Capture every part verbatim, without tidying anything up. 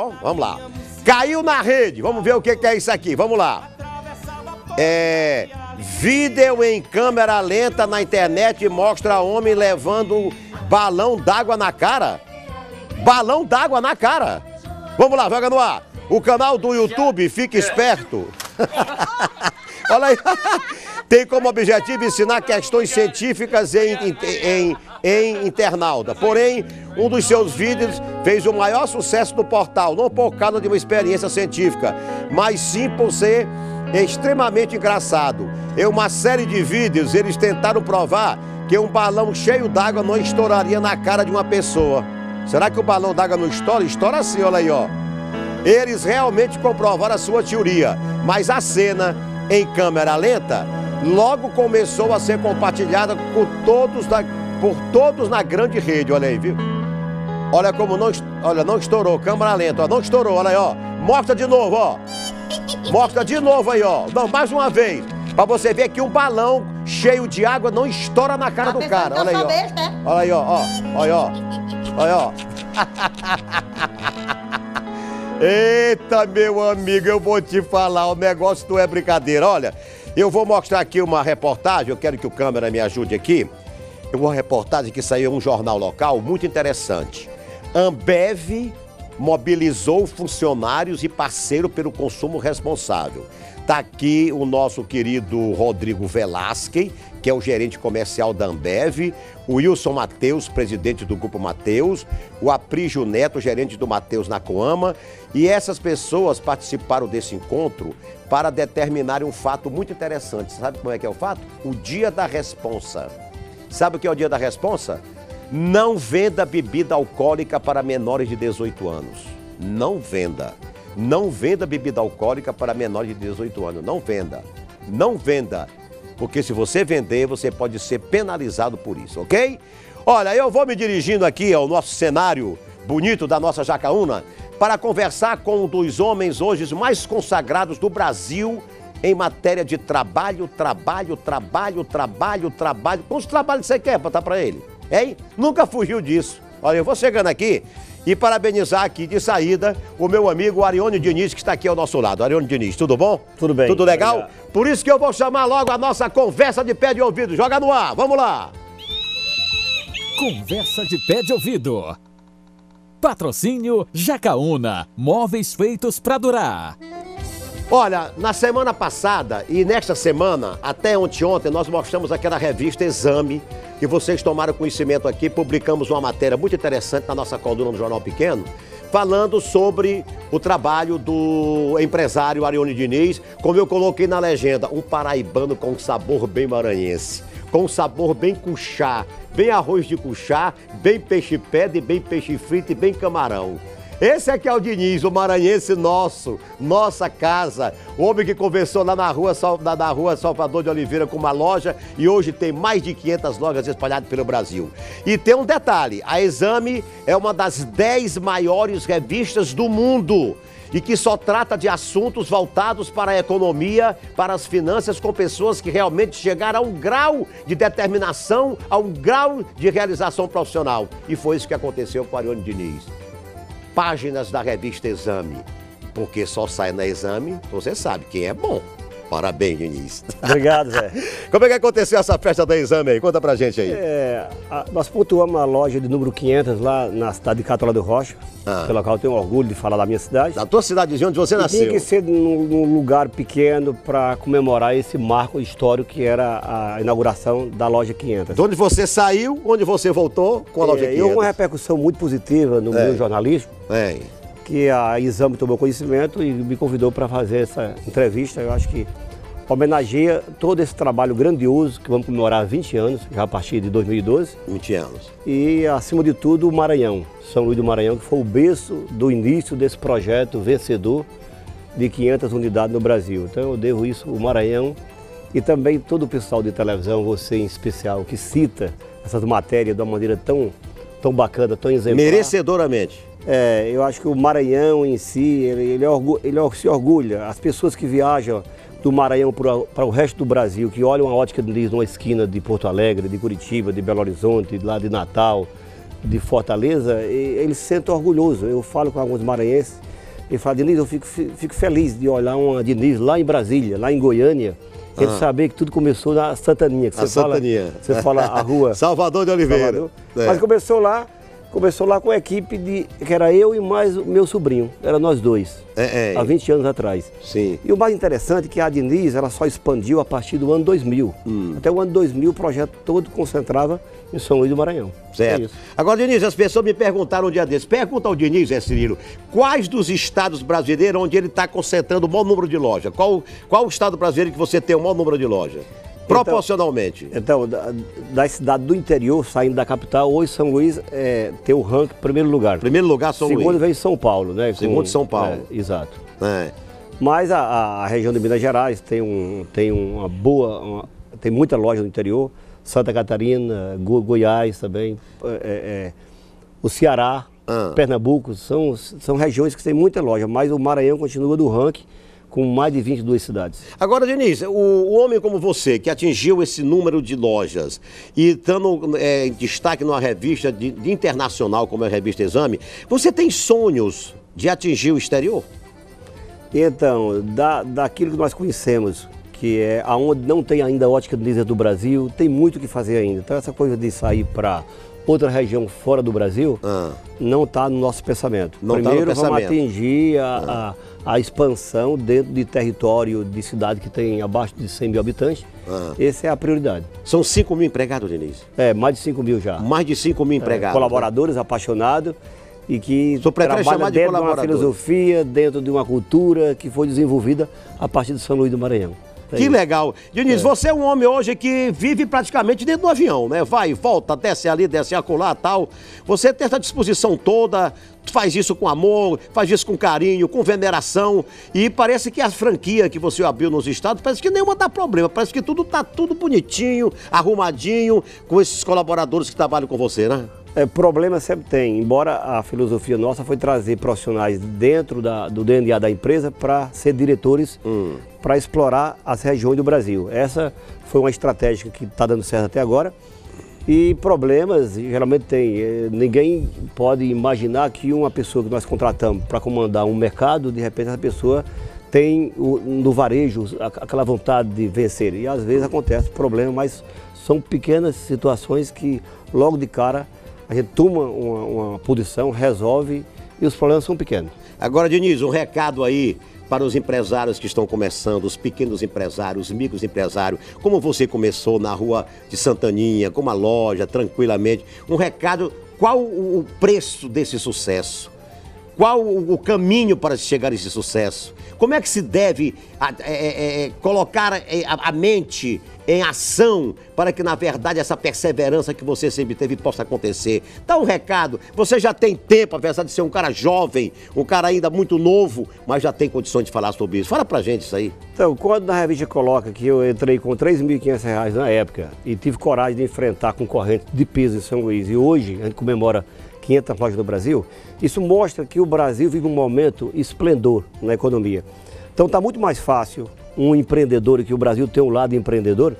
Bom, vamos lá. Caiu na rede. Vamos ver o que, que é isso aqui. Vamos lá. É... Vídeo em câmera lenta na internet mostra homem levando balão d'água na cara. Balão d'água na cara. Vamos lá, joga no ar. O canal do YouTube, fique esperto. Olha aí. Tem como objetivo ensinar questões científicas em, em, em internauta. Porém, um dos seus vídeos fez o maior sucesso do portal, não por causa de uma experiência científica, mas sim por ser extremamente engraçado. Em uma série de vídeos, eles tentaram provar que um balão cheio d'água não estouraria na cara de uma pessoa. Será que o balão d'água não estoura? Estoura assim, olha aí, ó. Eles realmente comprovaram a sua teoria, mas a cena em câmera lenta logo começou a ser compartilhada por todos na, por todos na grande rede, olha aí, viu? Olha como não, olha, não estourou, câmera lenta, ó, não estourou, olha aí, ó. Mostra de novo, ó. Mostra de novo aí, ó. Não, mais uma vez, pra você ver que um balão cheio de água não estoura na cara do cara, olha aí, ó. Olha aí, ó, ó, olha aí, ó. Olha aí, ó. Eita, meu amigo, eu vou te falar, o negócio não é brincadeira, olha. Eu vou mostrar aqui uma reportagem, eu quero que o câmera me ajude aqui. Uma reportagem que saiu em um jornal local muito interessante. Ambev mobilizou funcionários e parceiro pelo consumo responsável. Está aqui o nosso querido Rodrigo Velasque, que é o gerente comercial da Ambev, o Wilson Mateus, presidente do Grupo Mateus, o Aprígio Neto, gerente do Mateus na Coama. E essas pessoas participaram desse encontro para determinar um fato muito interessante. Sabe como é que é o fato? O dia da responsa. Sabe o que é o dia da responsa? Não venda bebida alcoólica para menores de dezoito anos. Não venda. Não venda bebida alcoólica para menores de dezoito anos. Não venda. Não venda. Porque se você vender, você pode ser penalizado por isso, ok? Olha, eu vou me dirigindo aqui ao nosso cenário bonito da nossa Jacaúna para conversar com um dos homens hoje mais consagrados do Brasil em matéria de trabalho, trabalho, trabalho, trabalho, trabalho. Quantos trabalhos você quer para dar para ele? Hein? Nunca fugiu disso. Olha, eu vou chegando aqui e parabenizar aqui de saída o meu amigo Arione Diniz, que está aqui ao nosso lado. Arione Diniz, tudo bom? Tudo bem. Tudo legal? Obrigado. Por isso que eu vou chamar logo a nossa Conversa de Pé de Ouvido. Joga no ar, vamos lá. Conversa de Pé de Ouvido. Patrocínio Jacaúna, móveis feitos para durar. Olha, na semana passada e nesta semana, até ontem, ontem, nós mostramos aquela revista Exame, que vocês tomaram conhecimento aqui, publicamos uma matéria muito interessante na nossa coluna no Jornal Pequeno, falando sobre o trabalho do empresário Arione Diniz, como eu coloquei na legenda, um paraibano com sabor bem maranhense, com sabor bem cuxá, bem arroz de cuxá, bem peixe-pedra, bem peixe frito e bem camarão. Esse aqui é o Diniz, o maranhense nosso, nossa casa. O homem que conversou lá na rua, na rua Salvador de Oliveira com uma loja e hoje tem mais de quinhentas lojas espalhadas pelo Brasil. E tem um detalhe, a Exame é uma das dez maiores revistas do mundo e que só trata de assuntos voltados para a economia, para as finanças, com pessoas que realmente chegaram a um grau de determinação, a um grau de realização profissional. E foi isso que aconteceu com a Arione Diniz. Páginas da revista Exame, porque só sai na Exame, você sabe quem é bom. Parabéns, Diniz. Obrigado, Zé. Como é que aconteceu essa festa da Exame aí? Conta pra gente aí. É, a, nós pontuamos a loja de número quinhentas lá na cidade de Católé do Rocha, ah. pelo qual eu tenho orgulho de falar da minha cidade. Da tua cidade, onde você nasceu. Tem que ser num, num lugar pequeno para comemorar esse marco histórico que era a inauguração da loja quinhentas. De onde você saiu, onde você voltou com a é, loja quinhentas. E uma repercussão muito positiva no é. meio jornalístico. É. Que a Exame tomou conhecimento e me convidou para fazer essa entrevista. Eu acho que homenageia todo esse trabalho grandioso que vamos comemorar há vinte anos, já a partir de dois mil e doze. vinte anos. E, acima de tudo, o Maranhão, São Luís do Maranhão, que foi o berço do início desse projeto vencedor de quinhentas unidades no Brasil. Então eu devo isso ao Maranhão e também todo o pessoal de televisão, você em especial, que cita essas matérias de uma maneira tão, tão bacana, tão exemplar. Merecedoramente. É, eu acho que o Maranhão em si, ele, ele, ele se orgulha. As pessoas que viajam do Maranhão para o resto do Brasil, que olham a ótica de numa esquina de Porto Alegre, de Curitiba, de Belo Horizonte, lá de Natal, de Fortaleza, e, eles se sentem orgulhosos. Eu falo com alguns maranhenses Ele fala, Diniz, eu fico, fico feliz de olhar uma Diniz lá em Brasília, lá em Goiânia, ah. ele saber que tudo começou na Santaninha. Que você a fala, Santaninha. Você fala a rua... Salvador de Oliveira. Salvador. É. Mas começou lá, começou lá com a equipe de, que era eu e mais o meu sobrinho, era nós dois, é, é. há vinte anos atrás. Sim. E o mais interessante é que a Diniz, ela só expandiu a partir do ano dois mil. Hum. Até o ano dois mil o projeto todo concentrava em São Luís do Maranhão. Certo. É isso. Agora, Diniz, as pessoas me perguntaram um dia desses. Pergunta ao Diniz, Zé Cirilo, quais dos estados brasileiros onde ele está concentrando o maior número de lojas? Qual, qual o estado brasileiro que você tem o maior número de lojas? Proporcionalmente. Então, então da, da cidade do interior, saindo da capital, hoje São Luís é, tem o ranking primeiro lugar. Primeiro lugar, São Luís. Segundo vem São Paulo, né? Com, Segundo São Paulo. É, exato. É. Mas a, a região de Minas Gerais tem, um, tem uma boa, uma, tem muita loja no interior. Santa Catarina, Go, Goiás também, é, é, o Ceará, ah. Pernambuco, são, são regiões que tem muita loja, mas o Maranhão continua do ranking com mais de vinte e duas cidades. Agora, Diniz, o, o homem como você, que atingiu esse número de lojas e estando é, em destaque numa revista de, de internacional, como é a revista Exame, você tem sonhos de atingir o exterior? Então, da, daquilo que nós conhecemos, que é aonde não tem ainda ótica Diniz do Brasil, tem muito o que fazer ainda. Então, essa coisa de sair para outra região fora do Brasil, ah. não está no nosso pensamento. Não Primeiro tá no pensamento. Vamos atingir a, ah. a, a expansão dentro de território de cidade que tem abaixo de cem mil habitantes. Ah. Essa é a prioridade. São cinco mil empregados, Diniz? É, mais de cinco mil já. Mais de cinco mil empregados. É, colaboradores, tá? apaixonados e que trabalham dentro de, de uma filosofia, dentro de uma cultura que foi desenvolvida a partir de São Luís do Maranhão. Que legal. Diniz, é. você é um homem hoje que vive praticamente dentro do avião, né? Vai, volta, desce ali, desce acolá, tal. Você tem essa disposição toda, faz isso com amor, faz isso com carinho, com veneração. E parece que a franquia que você abriu nos estados, parece que nenhuma dá problema. Parece que tudo tá tudo bonitinho, arrumadinho, com esses colaboradores que trabalham com você, né? É, problema sempre tem, embora a filosofia nossa foi trazer profissionais dentro da, do D N A da empresa para ser diretores, hum. para explorar as regiões do Brasil. Essa foi uma estratégia que está dando certo até agora. E problemas geralmente tem. Ninguém pode imaginar que uma pessoa que nós contratamos para comandar um mercado, de repente essa pessoa tem o, no varejo aquela vontade de vencer. E às vezes acontece problema, mas são pequenas situações que logo de cara a gente toma uma, uma posição, resolve e os problemas são pequenos. Agora, Diniz, um recado aí para os empresários que estão começando, os pequenos empresários, os microempresários, como você começou na rua de Santaninha, com uma loja, tranquilamente. Um recado, qual o preço desse sucesso? Qual o caminho para chegar a esse sucesso? Como é que se deve a, é, é, colocar a, a mente em ação para que, na verdade, essa perseverança que você sempre teve possa acontecer? Dá um recado. Você já tem tempo, apesar de ser um cara jovem, um cara ainda muito novo, mas já tem condições de falar sobre isso. Fala pra gente isso aí. Então, quando a revista coloca que eu entrei com três mil e quinhentos reais na época e tive coragem de enfrentar a concorrente de peso em São Luís, e hoje a gente comemora quinhentas lojas no Brasil, isso mostra que o Brasil vive um momento esplendor na economia. Então está muito mais fácil um empreendedor, que o Brasil tem um lado empreendedor,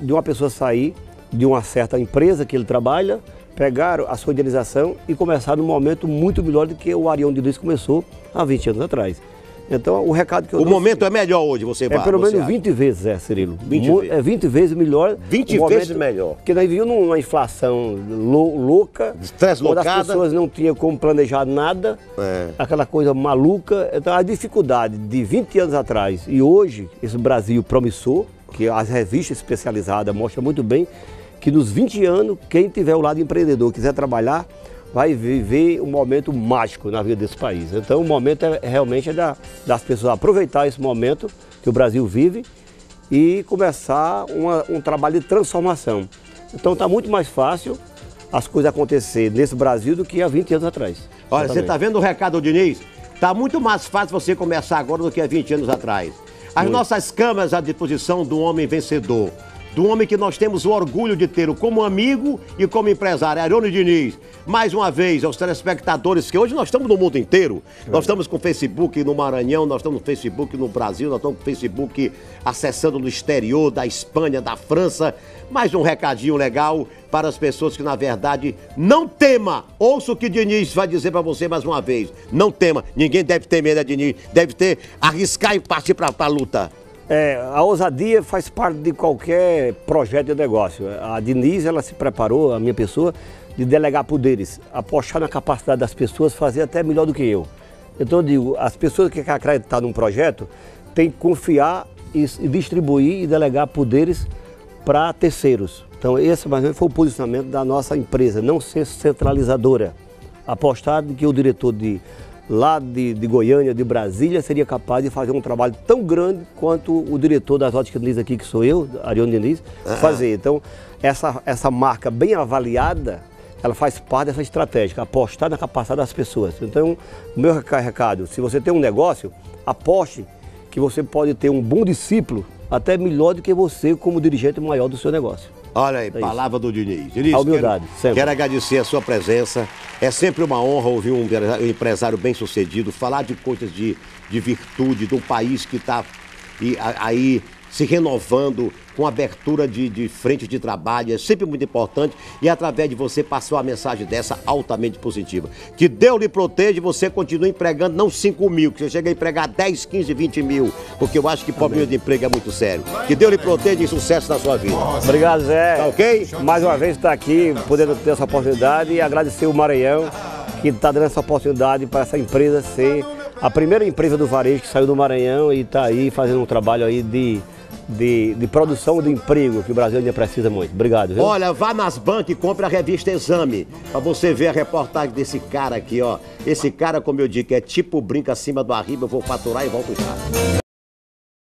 de uma pessoa sair de uma certa empresa que ele trabalha, pegar a sua idealização e começar num momento muito melhor do que o Arione Diniz começou há vinte anos atrás. Então o recado que eu O dou, momento é melhor hoje, você é vai. É pelo menos vinte vezes, Zé Cirilo. vinte vezes. É vinte vezes melhor. vinte vezes melhor. Porque nós vivíamos numa inflação lou, louca. Deslocada. Quando as pessoas não tinham como planejar nada. É. Aquela coisa maluca. Então a dificuldade de vinte anos atrás e hoje, esse Brasil promissor, que as revistas especializadas mostram muito bem, que nos vinte anos, quem tiver o lado empreendedor, quiser trabalhar, vai viver um momento mágico na vida desse país. Então o momento é, realmente é da, das pessoas aproveitar esse momento que o Brasil vive e começar uma, um trabalho de transformação. Então está muito mais fácil as coisas acontecerem nesse Brasil do que há vinte anos atrás. Olha, exatamente. Você está vendo o recado, Diniz? Está muito mais fácil você começar agora do que há vinte anos atrás. As muito. nossas câmeras à disposição do homem vencedor, do homem que nós temos o orgulho de ter como amigo e como empresário, Arione Diniz. mais uma vez aos telespectadores, que hoje nós estamos no mundo inteiro. É. Nós estamos com o Facebook no Maranhão, nós estamos no Facebook no Brasil, nós estamos com o Facebook acessando no exterior, da Espanha, da França. Mais um recadinho legal para as pessoas que, na verdade, não tema. Ouça o que Diniz vai dizer para você mais uma vez. Não tema. Ninguém deve temer, né, Diniz? Deve ter, arriscar e partir para a luta. É, a ousadia faz parte de qualquer projeto de negócio. A Diniz, ela se preparou, a minha pessoa, de delegar poderes, apostar na capacidade das pessoas, fazer até melhor do que eu. Então, eu digo, as pessoas que querem acreditar num projeto têm que confiar e distribuir e delegar poderes para terceiros. Então esse mais ou menos foi o posicionamento da nossa empresa, não ser centralizadora. Apostar que o diretor de lá de, de Goiânia, de Brasília, seria capaz de fazer um trabalho tão grande quanto o diretor das óticas Diniz aqui, que sou eu, Arione Diniz, ah. fazer. Então essa, essa marca bem avaliada, ela faz parte dessa estratégia, apostar na capacidade das pessoas. Então o meu recado, se você tem um negócio, aposte que você pode ter um bom discípulo, até melhor do que você como dirigente maior do seu negócio. Olha aí, é palavra isso. do Diniz. Diniz, a humildade, quero, sempre. Quero agradecer a sua presença. É sempre uma honra ouvir um empresário bem sucedido falar de coisas de, de virtude, de um país que está aí se renovando, com abertura de, de frente de trabalho. É sempre muito importante. E através de você passou a mensagem dessa altamente positiva. Que Deus lhe proteja e você continue empregando, não cinco mil, que você chega a empregar dez, quinze, vinte mil. Porque eu acho que problema de emprego é muito sério. Que Deus lhe proteja e sucesso na sua vida. Obrigado, Zé. Tá ok? Mais uma vez estar aqui, podendo ter essa oportunidade, e agradecer o Maranhão, que está dando essa oportunidade para essa empresa ser a primeira empresa do varejo que saiu do Maranhão e está aí fazendo um trabalho aí de... De, de produção de emprego, que o Brasil ainda precisa muito. Obrigado, viu? Olha, vá nas bancas e compre a revista Exame, pra você ver a reportagem desse cara aqui, ó. Esse cara, como eu digo, é tipo brinca acima do arriba, eu vou faturar e volto já.